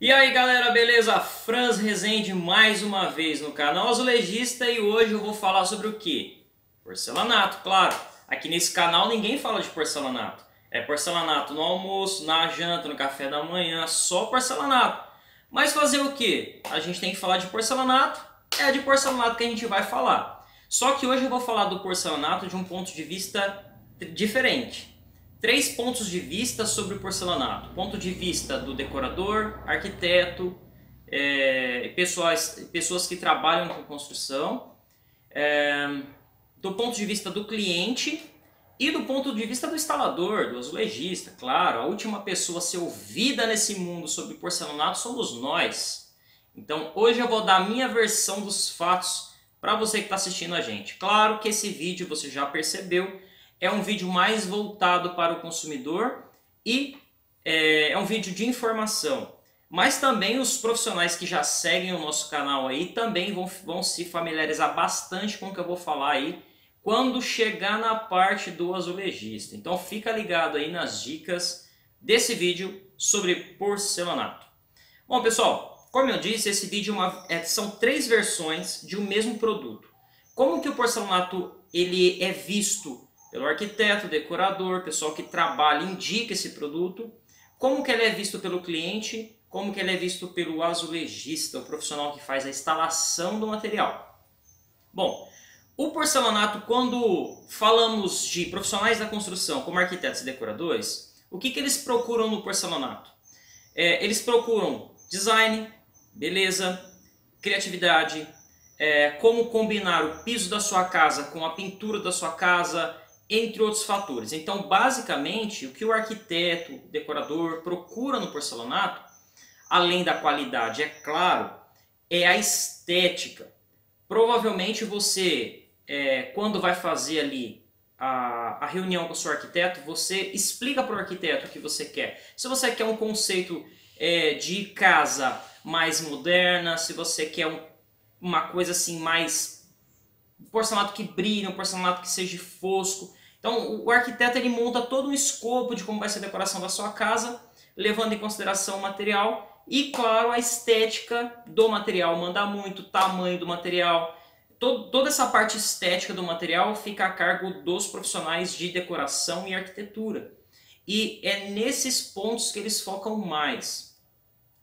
E aí galera, beleza? Franz Rezende mais uma vez no canal Azulejista e hoje eu vou falar sobre o que? Porcelanato, claro. Aqui nesse canal ninguém fala de porcelanato. É porcelanato no almoço, na janta, no café da manhã, só porcelanato. Mas fazer o que? A gente tem que falar de porcelanato, é de porcelanato que a gente vai falar. Só que hoje eu vou falar do porcelanato de um ponto de vista diferente. Três pontos de vista sobre o porcelanato. Ponto de vista do decorador, arquiteto, pessoas que trabalham com construção, do ponto de vista do cliente e do ponto de vista do instalador, do azulejista, claro. A última pessoa a ser ouvida nesse mundo sobre porcelanato somos nós. Então hoje eu vou dar a minha versão dos fatos para você que está assistindo a gente. Claro que esse vídeo, você já percebeu, é um vídeo mais voltado para o consumidor e é um vídeo de informação. Mas também os profissionais que já seguem o nosso canal aí também vão se familiarizar bastante com o que eu vou falar aí quando chegar na parte do azulejista. Então fica ligado aí nas dicas desse vídeo sobre porcelanato. Bom pessoal, como eu disse, esse vídeo são três versões de um mesmo produto. Como que o porcelanato ele é visto pelo arquiteto, decorador, pessoal que trabalha, indica esse produto, como que ele é visto pelo cliente, como que ele é visto pelo azulejista, o profissional que faz a instalação do material. Bom, o porcelanato, quando falamos de profissionais da construção, como arquitetos e decoradores, o que eles procuram no porcelanato? Eles procuram design, beleza, criatividade, como combinar o piso da sua casa com a pintura da sua casa, entre outros fatores. Então, basicamente, o que o arquiteto, o decorador procura no porcelanato, além da qualidade, é claro, é a estética. Provavelmente você, quando vai fazer ali a reunião com o seu arquiteto, você explica para o arquiteto o que você quer. Se você quer um conceito de casa mais moderna, se você quer uma coisa assim mais... um porcelanato que brilha, um porcelanato que seja fosco. Então, o arquiteto ele monta todo um escopo de como vai ser a decoração da sua casa, levando em consideração o material e, claro, a estética do material manda muito, o tamanho do material. Toda essa parte estética do material fica a cargo dos profissionais de decoração e arquitetura. E é nesses pontos que eles focam mais.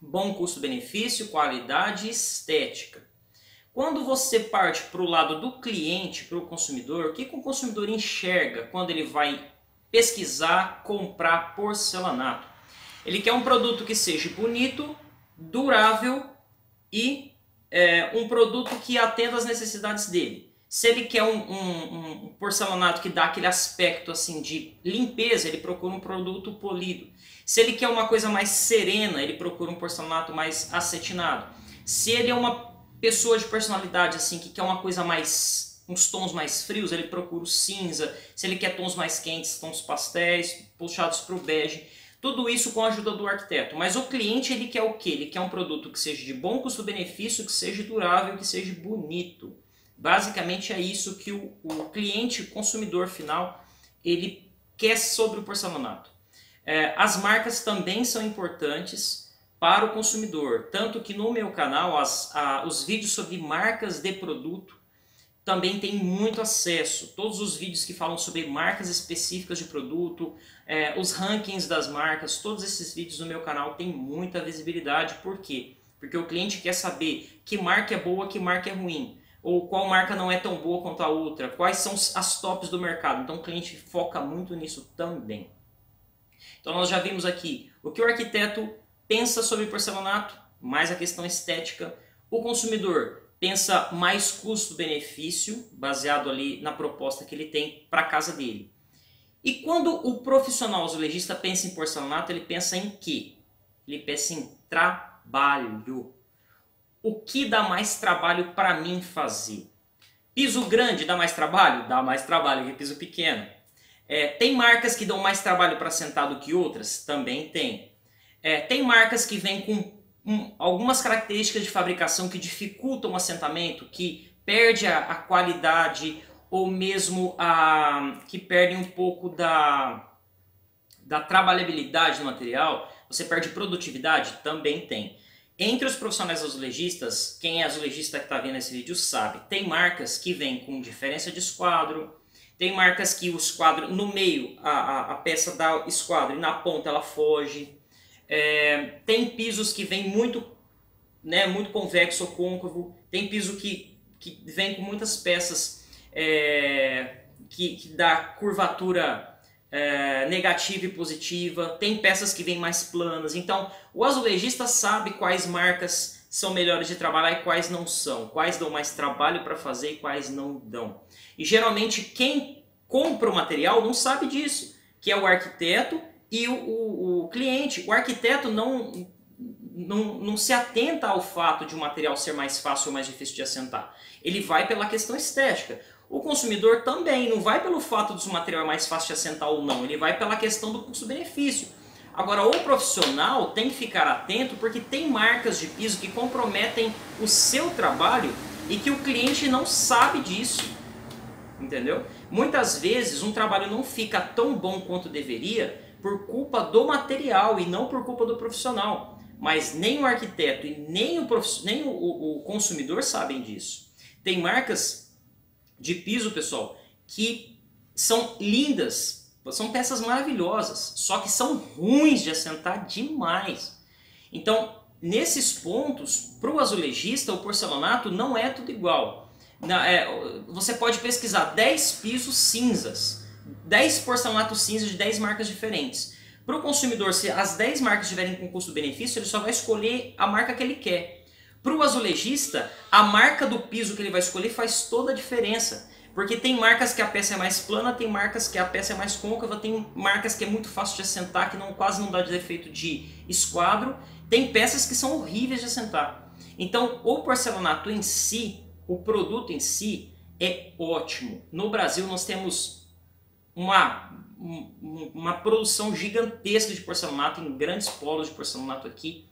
Bom custo-benefício, qualidade e estética. Quando você parte para o lado do cliente, para o consumidor, o que o consumidor enxerga quando ele vai pesquisar, comprar porcelanato? Ele quer um produto que seja bonito, durável e um produto que atenda às necessidades dele. Se ele quer um porcelanato que dá aquele aspecto assim de limpeza, ele procura um produto polido. Se ele quer uma coisa mais serena, ele procura um porcelanato mais acetinado. Se ele é uma pessoa de personalidade assim que quer uma coisa mais, uns tons mais frios, ele procura o cinza. Se ele quer tons mais quentes, tons pastéis, puxados para o bege. Tudo isso com a ajuda do arquiteto. Mas o cliente ele quer o quê? Ele quer um produto que seja de bom custo-benefício, que seja durável, que seja bonito. Basicamente é isso que o cliente, o consumidor final, ele quer sobre o porcelanato. As marcas também são importantes para o consumidor, tanto que no meu canal os vídeos sobre marcas de produto também tem muito acesso. Todos os vídeos que falam sobre marcas específicas de produto, os rankings das marcas, todos esses vídeos no meu canal tem muita visibilidade. Por quê? Porque o cliente quer saber que marca é boa, que marca é ruim, ou qual marca não é tão boa quanto a outra, quais são as tops do mercado. Então o cliente foca muito nisso também. Então nós já vimos aqui o que o arquiteto pensa sobre porcelanato, mais a questão estética. O consumidor pensa mais custo-benefício, baseado ali na proposta que ele tem para a casa dele. E quando o profissional azulejista pensa em porcelanato, ele pensa em quê? Ele pensa em trabalho. O que dá mais trabalho para mim fazer? Piso grande dá mais trabalho? Dá mais trabalho que piso pequeno. Tem marcas que dão mais trabalho para sentar do que outras? Também tem. Tem marcas que vêm com algumas características de fabricação que dificultam o assentamento, que perde a qualidade ou mesmo que perdem um pouco da trabalhabilidade do material. Você perde produtividade? Também tem. Entre os profissionais azulejistas, quem é azulejista que está vendo esse vídeo sabe, tem marcas que vêm com diferença de esquadro, tem marcas que o esquadro, no meio, a peça dá esquadro e na ponta ela foge, tem pisos que vêm muito, né, muito convexo ou côncavo, tem piso que vem com muitas peças que dá curvatura negativa e positiva, tem peças que vêm mais planas. Então o azulejista sabe quais marcas são melhores de trabalhar e quais não são, quais dão mais trabalho para fazer e quais não dão. E geralmente quem compra o material não sabe disso, que é o arquiteto e o cliente. O arquiteto não se atenta ao fato de um material ser mais fácil ou mais difícil de assentar. Ele vai pela questão estética. O consumidor também não vai pelo fato dos materiais mais fácil de assentar ou não, ele vai pela questão do custo-benefício. Agora, o profissional tem que ficar atento porque tem marcas de piso que comprometem o seu trabalho e que o cliente não sabe disso, entendeu? Muitas vezes um trabalho não fica tão bom quanto deveria por culpa do material e não por culpa do profissional. Mas nem o arquiteto e nem o consumidor sabem disso. Tem marcas de piso, pessoal, que são lindas, são peças maravilhosas, só que são ruins de assentar demais. Então, nesses pontos, para o azulejista, o porcelanato não é tudo igual. Você pode pesquisar 10 pisos cinzas, 10 porcelanatos cinzas de 10 marcas diferentes. Para o consumidor, se as 10 marcas tiverem com custo-benefício, ele só vai escolher a marca que ele quer. Para o azulejista, a marca do piso que ele vai escolher faz toda a diferença. Porque tem marcas que a peça é mais plana, tem marcas que a peça é mais côncava, tem marcas que é muito fácil de assentar, que quase não dá defeito de esquadro. Tem peças que são horríveis de assentar. Então, o porcelanato em si, o produto em si, é ótimo. No Brasil, nós temos uma produção gigantesca de porcelanato, em grandes polos de porcelanato aqui.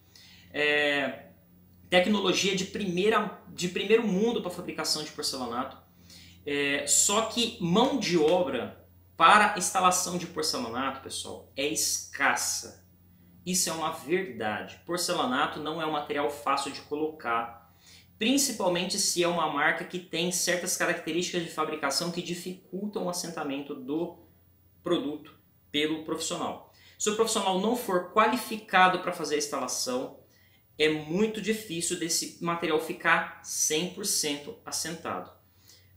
Tecnologia de primeiro mundo para fabricação de porcelanato, só que mão de obra para instalação de porcelanato, pessoal, é escassa. Isso é uma verdade. Porcelanato não é um material fácil de colocar, principalmente se é uma marca que tem certas características de fabricação que dificultam o assentamento do produto pelo profissional. Se o profissional não for qualificado para fazer a instalação, é muito difícil desse material ficar 100% assentado.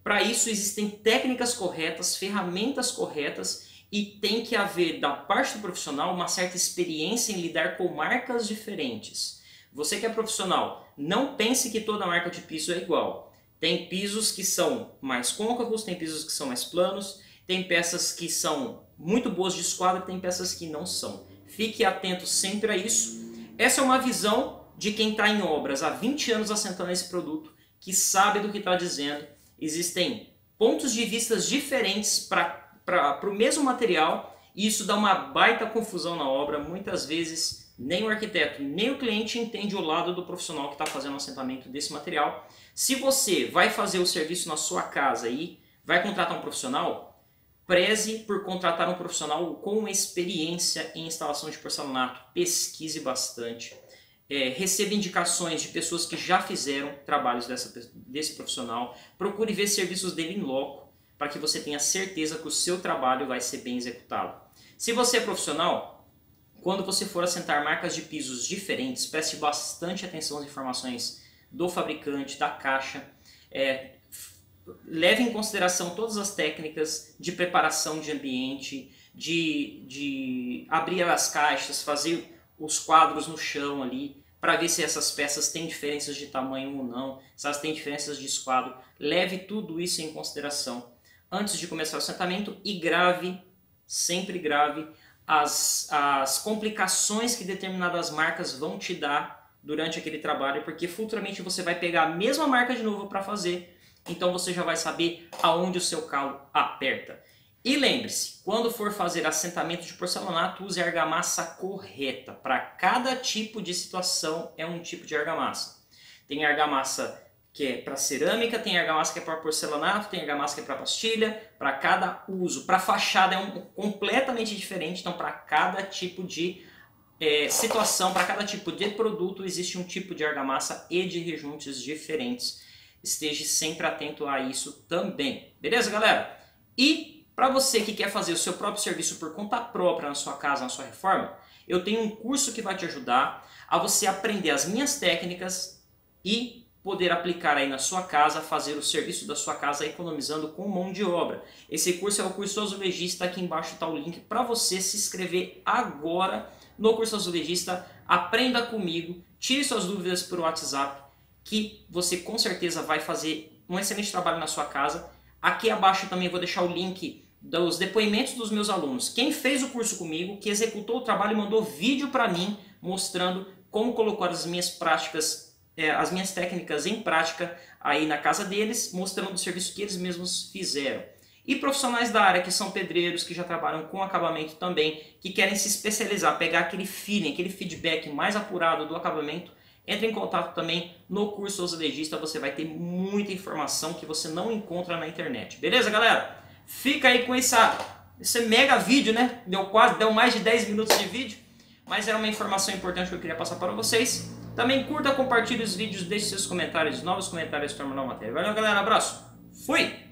Para isso existem técnicas corretas, ferramentas corretas e tem que haver da parte do profissional uma certa experiência em lidar com marcas diferentes. Você que é profissional, não pense que toda marca de piso é igual. Tem pisos que são mais côncavos, tem pisos que são mais planos, tem peças que são muito boas de esquadra, tem peças que não são. Fique atento sempre a isso. Essa é uma visão de quem está em obras há 20 anos assentando esse produto, que sabe do que está dizendo. Existem pontos de vistas diferentes para o mesmo material e isso dá uma baita confusão na obra. Muitas vezes nem o arquiteto nem o cliente entende o lado do profissional que está fazendo o assentamento desse material. Se você vai fazer o serviço na sua casa e vai contratar um profissional, preze por contratar um profissional com experiência em instalação de porcelanato. Pesquise bastante. Receba indicações de pessoas que já fizeram trabalhos desse profissional. Procure ver serviços dele em loco, para que você tenha certeza que o seu trabalho vai ser bem executado. Se você é profissional, quando você for assentar marcas de pisos diferentes, preste bastante atenção às informações do fabricante, da caixa. Leve em consideração todas as técnicas de preparação de ambiente, de abrir as caixas, fazer os quadros no chão ali, para ver se essas peças têm diferenças de tamanho ou não, se elas têm diferenças de esquadro. Leve tudo isso em consideração antes de começar o assentamento e grave, sempre grave, as complicações que determinadas marcas vão te dar durante aquele trabalho, porque futuramente você vai pegar a mesma marca de novo para fazer, então você já vai saber aonde o seu calo aperta. E lembre-se, quando for fazer assentamento de porcelanato, use a argamassa correta. Para cada tipo de situação é um tipo de argamassa. Tem argamassa que é para cerâmica, tem argamassa que é para porcelanato, tem argamassa que é para pastilha, para cada uso. Para fachada é completamente diferente, então para cada tipo de situação, para cada tipo de produto, existe um tipo de argamassa e de rejuntes diferentes. Esteja sempre atento a isso também. Beleza, galera? E para você que quer fazer o seu próprio serviço por conta própria na sua casa, na sua reforma, eu tenho um curso que vai te ajudar a você aprender as minhas técnicas e poder aplicar aí na sua casa, fazer o serviço da sua casa economizando com mão de obra. Esse curso é o curso Azulejista, aqui embaixo está o link para você se inscrever agora. No curso Azulejista, aprenda comigo, tire suas dúvidas por WhatsApp, que você com certeza vai fazer um excelente trabalho na sua casa. Aqui abaixo também vou deixar o link dos depoimentos dos meus alunos. Quem fez o curso comigo, que executou o trabalho e mandou vídeo para mim, mostrando como colocou as minhas práticas, as minhas técnicas em prática aí na casa deles, mostrando o serviço que eles mesmos fizeram. E profissionais da área que são pedreiros, que já trabalham com acabamento também, que querem se especializar, pegar aquele feeling, aquele feedback mais apurado do acabamento, entre em contato também no curso Azulejista, você vai ter muita informação que você não encontra na internet. Beleza, galera? Fica aí com esse mega vídeo, né? Deu mais de 10 minutos de vídeo, mas era uma informação importante que eu queria passar para vocês. Também curta, compartilhe os vídeos, deixe seus comentários, novos comentários para uma nova matéria. Valeu, galera, abraço, fui!